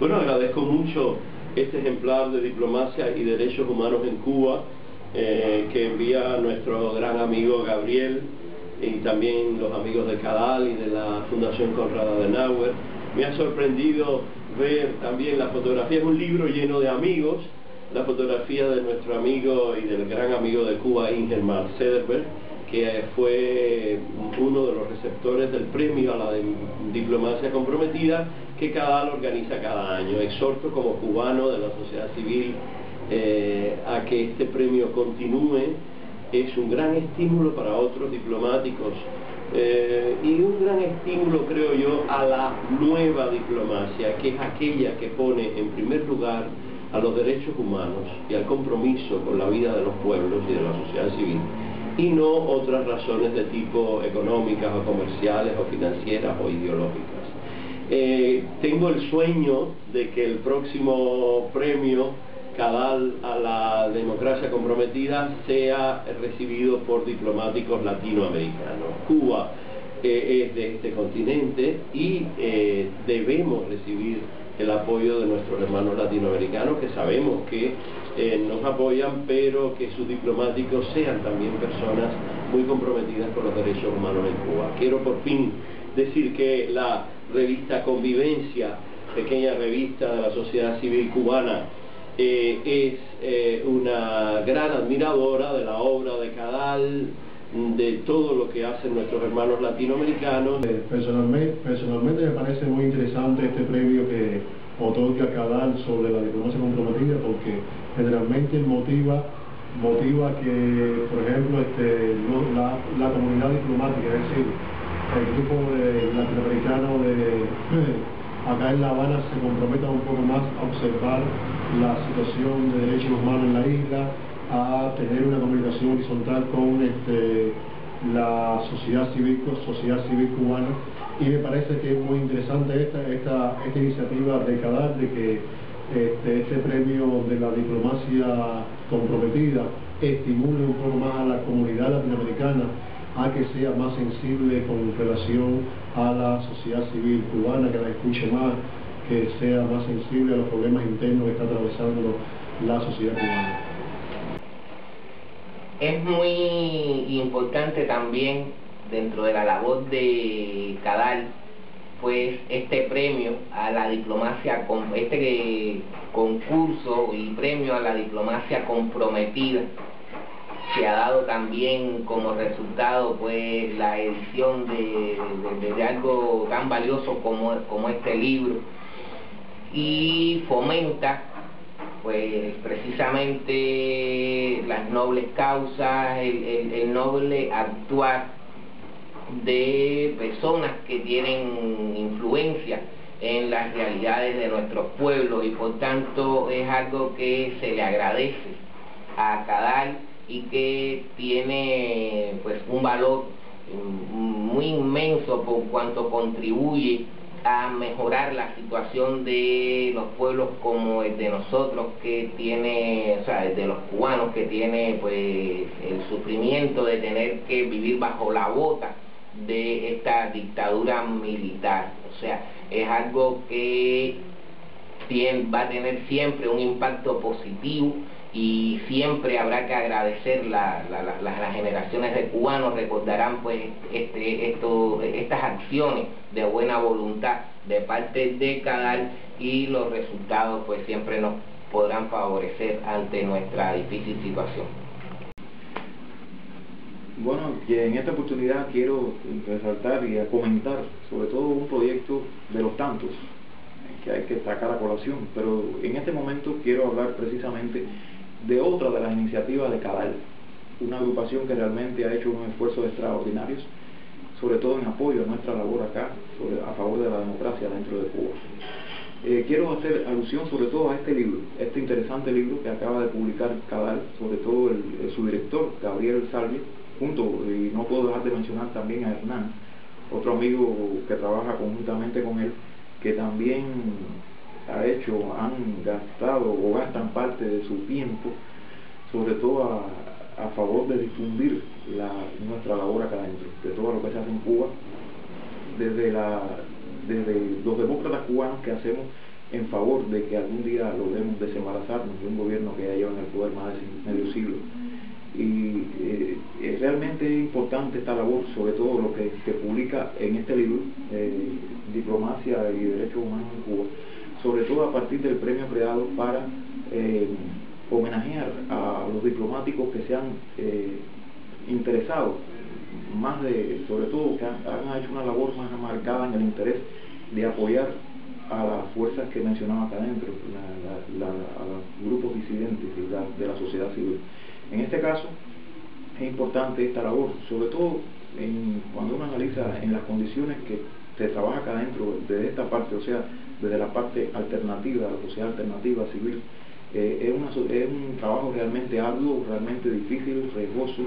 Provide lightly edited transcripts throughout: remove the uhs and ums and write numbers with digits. Bueno, agradezco mucho este ejemplar de Diplomacia y Derechos Humanos en Cuba que envía a nuestro gran amigo Gabriel y también los amigos de Cadal y de la Fundación Konrad Adenauer. Me ha sorprendido ver también la fotografía, es un libro lleno de amigos, la fotografía de nuestro amigo y del gran amigo de Cuba, Ingemar Cederberg, que fue uno de los receptores del premio a la diplomacia comprometida que Cadal organiza cada año. Exhorto como cubano de la sociedad civil a que este premio continúe. Es un gran estímulo para otros diplomáticos y un gran estímulo, creo yo, a la nueva diplomacia, que es aquella que pone en primer lugar a los derechos humanos y al compromiso con la vida de los pueblos y de la sociedad civil, y no otras razones de tipo económicas o comerciales o financieras o ideológicas. Tengo el sueño de que el próximo premio Cadal a la democracia comprometida sea recibido por diplomáticos latinoamericanos. Cuba es de este continente y debemos recibir el apoyo de nuestros hermanos latinoamericanos, que sabemos que nos apoyan, pero que sus diplomáticos sean también personas muy comprometidas con los derechos humanos en Cuba. Quiero por fin decir que la revista Convivencia, pequeña revista de la sociedad civil cubana, es una gran admiradora de la obra de Cadal, de todo lo que hacen nuestros hermanos latinoamericanos. Personalmente me parece muy interesante este premio que otorga Cadal sobre la diplomacia comprometida, porque generalmente motiva que, por ejemplo, la comunidad diplomática, es decir, el grupo latinoamericano acá en La Habana, se comprometa un poco más a observar la situación de derechos humanos en la isla, a tener una comunicación horizontal con la sociedad civil cubana, y me parece que es muy interesante esta iniciativa de Cadal, de que este premio de la diplomacia comprometida estimule un poco más a la comunidad latinoamericana a que sea más sensible con relación a la sociedad civil cubana, que la escuche más, que sea más sensible a los problemas internos que está atravesando la sociedad cubana. Es muy importante también, dentro de la labor de Cadal, pues este premio a la diplomacia, este concurso y premio a la diplomacia comprometida, que ha dado también como resultado pues la edición de algo tan valioso como este libro, y fomenta pues precisamente las nobles causas, el noble actuar de personas que tienen influencia en las realidades de nuestros pueblos, y por tanto es algo que se le agradece a Cadal y que tiene pues un valor muy inmenso por cuanto contribuye a mejorar la situación de los pueblos como el de nosotros, que tiene, o sea, el de los cubanos, que tiene pues el sufrimiento de tener que vivir bajo la bota de esta dictadura militar. O sea, es algo que va a tener siempre un impacto positivo, y siempre habrá que agradecer las generaciones de cubanos recordarán pues estas acciones de buena voluntad de parte de Cadal, y los resultados pues siempre nos podrán favorecer ante nuestra difícil situación. Bueno, en esta oportunidad quiero resaltar y comentar sobre todo un proyecto de los tantos que hay que sacar a colación, pero en este momento quiero hablar precisamente de otra de las iniciativas de Cadal, una agrupación que realmente ha hecho unos esfuerzos extraordinarios, sobre todo en apoyo a nuestra labor acá, a favor de la democracia dentro de Cuba. Quiero hacer alusión sobre todo a este libro, este interesante libro que acaba de publicar Cadal, sobre todo su director, Gabriel Salvi, y no puedo dejar de mencionar también a Hernán, otro amigo que trabaja conjuntamente con él, que también han gastado o gastan parte de su tiempo, sobre todo a favor de difundir nuestra labor acá adentro, de todo lo que se hace en Cuba, desde los demócratas cubanos que hacemos en favor de que algún día logremos desembarazarnos de un gobierno que ya lleva en el poder más de medio siglo. Y realmente es importante esta labor, sobre todo lo que se publica en este libro, Diplomacia y Derechos Humanos en Cuba, sobre todo a partir del premio creado para homenajear a los diplomáticos que se han interesado, más de, sobre todo que han hecho una labor más marcada en el interés de apoyar a las fuerzas que mencionaba acá adentro, a los grupos disidentes de la sociedad civil. En este caso es importante esta labor, sobre todo cuando uno analiza en las condiciones que se trabaja acá adentro, desde esta parte, o sea, desde la parte alternativa, la sociedad alternativa civil. Es un trabajo realmente arduo, realmente difícil, riesgoso,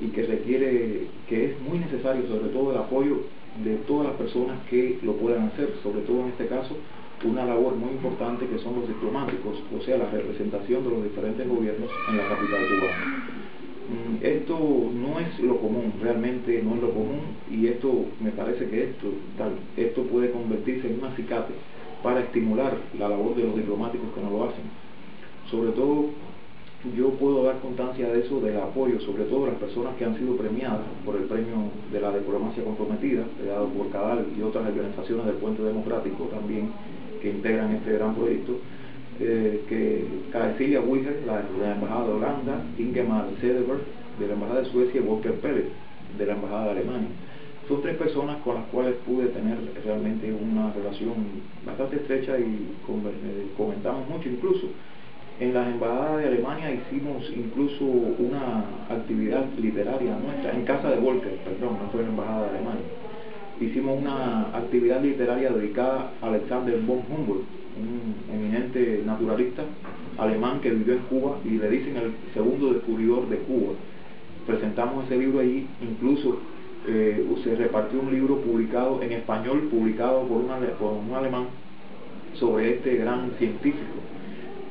y que requiere, que es muy necesario sobre todo el apoyo de todas las personas que lo puedan hacer, sobre todo en este caso una labor muy importante que son los diplomáticos, o sea la representación de los diferentes gobiernos en la capital cubana. Esto no es lo común, realmente no es lo común, y esto me parece que esto puede convertirse en un acicate para estimular la labor de los diplomáticos que no lo hacen. Sobre todo yo puedo dar constancia de eso, del apoyo, sobre todo a las personas que han sido premiadas por el premio de la diplomacia comprometida, dado por CADAL y otras organizaciones del Puente Democrático también, que integran este gran proyecto, que Caecilia Weger, de la Embajada de Holanda, Ingemar Cederberg, de la Embajada de Suecia, y Volker Pérez, de la Embajada de Alemania. Son tres personas con las cuales pude tener realmente una relación bastante estrecha y comentamos mucho incluso. En la Embajada de Alemania hicimos incluso una actividad literaria nuestra, en casa de Volker, perdón, no fue en la Embajada de Alemania. Hicimos una actividad literaria dedicada a Alexander von Humboldt, un eminente naturalista alemán que vivió en Cuba y le dicen el segundo descubridor de Cuba. Presentamos ese libro allí, incluso se repartió un libro publicado en español, publicado por un alemán, sobre este gran científico.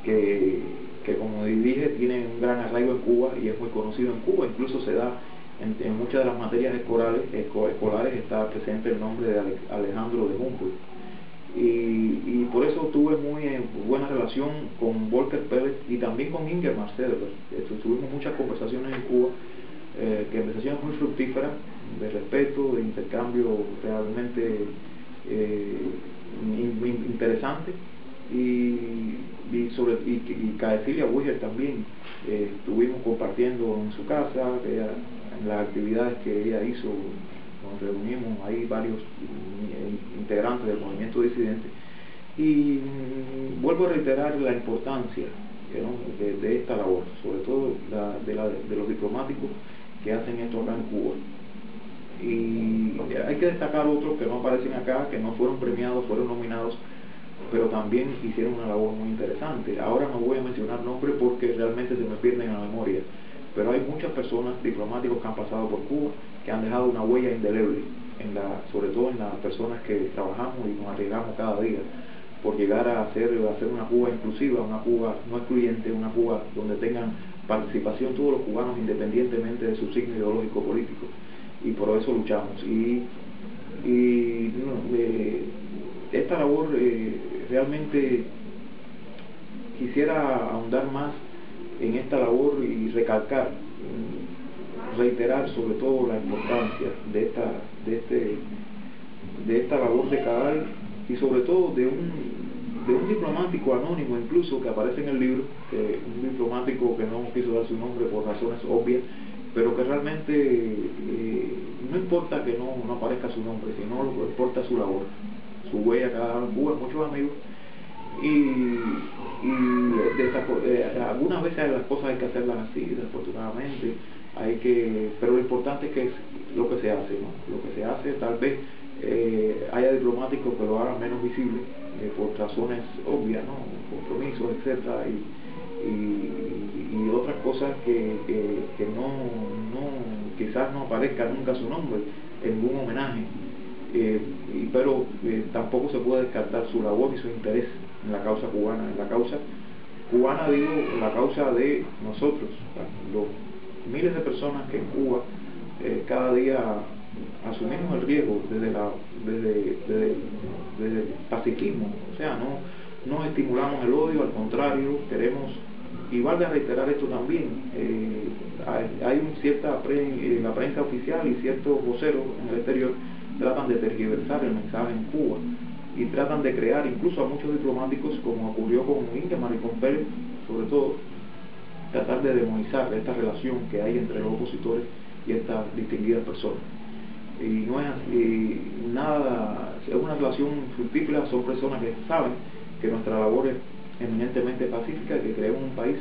Que como dije tiene un gran arraigo en Cuba y es muy conocido en Cuba, incluso se da en muchas de las materias escolares está presente el nombre de Alejandro de Humboldt, y por eso tuve muy buena relación con Volker Pérez y también con Inger Marcelo. Tuvimos muchas conversaciones en Cuba, conversaciones muy fructíferas, de respeto, de intercambio realmente interesante. Y Caecilia Weger también estuvimos compartiendo en su casa, en las actividades que ella hizo, nos reunimos ahí varios integrantes del movimiento disidente, y vuelvo a reiterar la importancia de esta labor, sobre todo de los diplomáticos que hacen esto acá en Cuba. Y hay que destacar otros que no aparecen acá, que no fueron premiados, fueron nominados, pero también hicieron una labor muy interesante. Ahora no voy a mencionar nombres porque realmente se me pierden en la memoria, pero hay muchas personas, diplomáticos que han pasado por Cuba, que han dejado una huella indeleble, sobre todo en las personas que trabajamos y nos arriesgamos cada día por llegar a hacer una Cuba inclusiva, una Cuba no excluyente, una Cuba donde tengan participación todos los cubanos independientemente de su signo ideológico político, y por eso luchamos. Esta labor realmente quisiera ahondar más en esta labor y recalcar, reiterar sobre todo la importancia de esta labor de CADAL y sobre todo de un diplomático anónimo incluso que aparece en el libro, un diplomático que no quiso dar su nombre por razones obvias, pero que realmente no importa que no aparezca su nombre, sino lo que importa su labor, su huella acá en Cuba, muchos amigos, algunas veces las cosas hay que hacerlas así, desafortunadamente, pero lo importante es que es lo que se hace, ¿no? Lo que se hace, tal vez haya diplomáticos que lo hagan menos visible, por razones obvias, ¿no? Compromisos, etcétera, y otras cosas que quizás no aparezca nunca su nombre en un homenaje. Pero tampoco se puede descartar su labor y su interés en la causa cubana, digo, en la causa de nosotros, los miles de personas que en Cuba cada día asumimos el riesgo desde el pacifismo, o sea, no no estimulamos el odio, al contrario, queremos, y valga reiterar esto también, hay una cierta la prensa oficial y ciertos voceros en el exterior tratan de tergiversar el mensaje en Cuba y tratan de crear incluso a muchos diplomáticos, como ocurrió con Ingemar y con Pérez, sobre todo, tratar de demonizar esta relación que hay entre los opositores y estas distinguidas personas. Y no es nada, es una relación fructífera, son personas que saben que nuestra labor es eminentemente pacífica y que creemos un país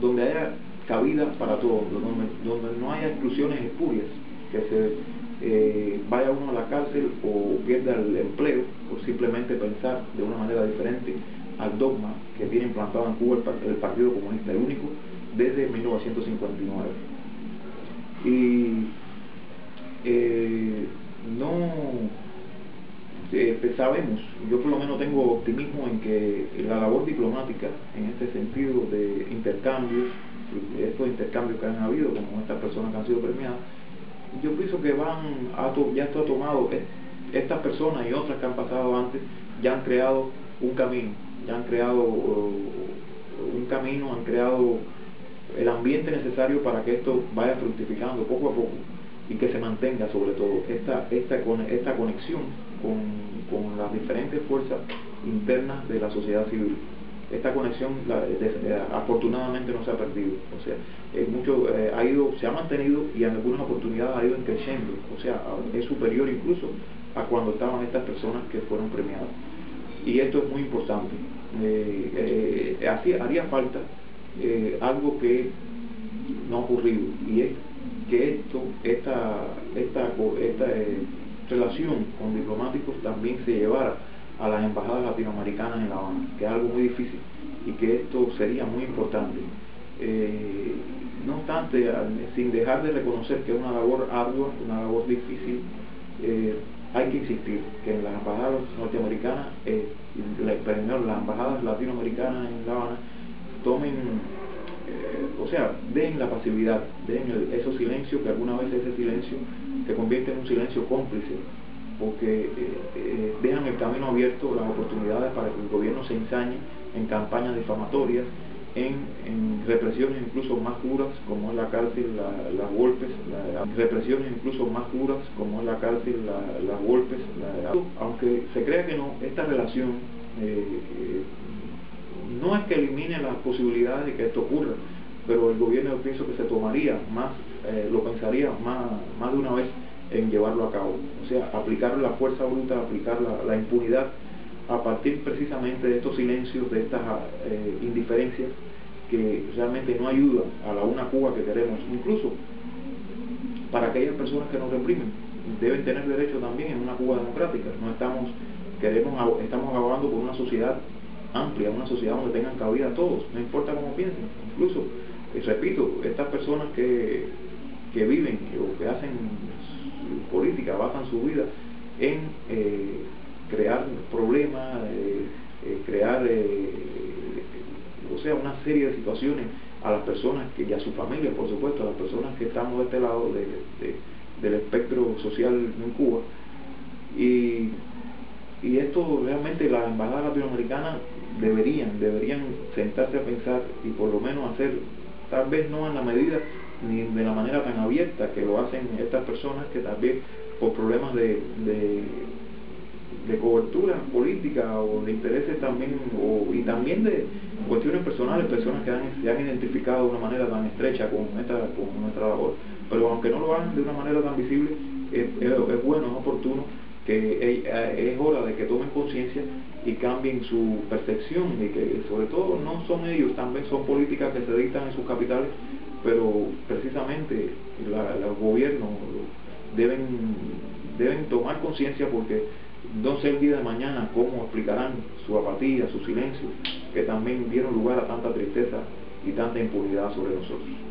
donde haya cabida para todos, donde no haya exclusiones espurias, que se vaya uno a la cárcel o pierda el empleo por simplemente pensar de una manera diferente al dogma que tiene implantado en Cuba el Partido Comunista, el único, desde 1959. Y sabemos, yo por lo menos tengo optimismo en que la labor diplomática en este sentido de intercambios, estos intercambios que han habido como estas personas que han sido premiadas, yo pienso que ya está tomado, estas personas y otras que han pasado antes ya han creado un camino, han creado el ambiente necesario para que esto vaya fructificando poco a poco y que se mantenga sobre todo esta conexión con las diferentes fuerzas internas de la sociedad civil. Esta conexión afortunadamente no se ha perdido, o sea, se ha mantenido y en algunas oportunidades ha ido creciendo, o sea, es superior incluso a cuando estaban estas personas que fueron premiadas. Y esto es muy importante. Así haría falta algo que no ha ocurrido, y es que esta relación con diplomáticos también se llevara a las embajadas latinoamericanas en La Habana, que es algo muy difícil y que esto sería muy importante. No obstante, sin dejar de reconocer que es una labor ardua, una labor difícil, hay que insistir que en las embajadas norteamericanas, perdón, las embajadas latinoamericanas en La Habana tomen, den la pasividad, den esos silencios, que alguna vez ese silencio se convierte en un silencio cómplice, porque dejan el camino abierto, las oportunidades para que el gobierno se ensañe en campañas difamatorias, en represiones incluso más duras como es la cárcel, las golpes, aunque se crea que no, esta relación no es que elimine las posibilidades de que esto ocurra, pero el gobierno, yo pienso que se tomaría más, lo pensaría más de una vez en llevarlo a cabo, o sea, aplicar la fuerza bruta, aplicar la impunidad a partir precisamente de estos silencios, de estas indiferencias que realmente no ayudan a una Cuba que queremos. Incluso para aquellas personas que nos reprimen, deben tener derecho también en una Cuba democrática. No estamos abogando por una sociedad amplia, una sociedad donde tengan cabida a todos, no importa cómo piensen. Incluso, repito, estas personas que viven o que hacen política, basan su vida en crear problemas, una serie de situaciones a las personas y a su familia, por supuesto, a las personas que estamos de este lado del espectro social en Cuba. Y esto realmente las embajadas latinoamericanas deberían sentarse a pensar y por lo menos hacer, tal vez no en la medida ni de la manera tan abierta que lo hacen estas personas, que también por problemas de cobertura política o de intereses también, y también de cuestiones personales, personas que se han identificado de una manera tan estrecha con nuestra labor, pero aunque no lo hagan de una manera tan visible, es bueno, es oportuno, que es hora de que tomen conciencia y cambien su percepción, y que sobre todo no son ellos, también son políticas que se dictan en sus capitales, pero precisamente los gobiernos deben tomar conciencia, porque no sé el día de mañana cómo explicarán su apatía, su silencio, que también dieron lugar a tanta tristeza y tanta impunidad sobre nosotros.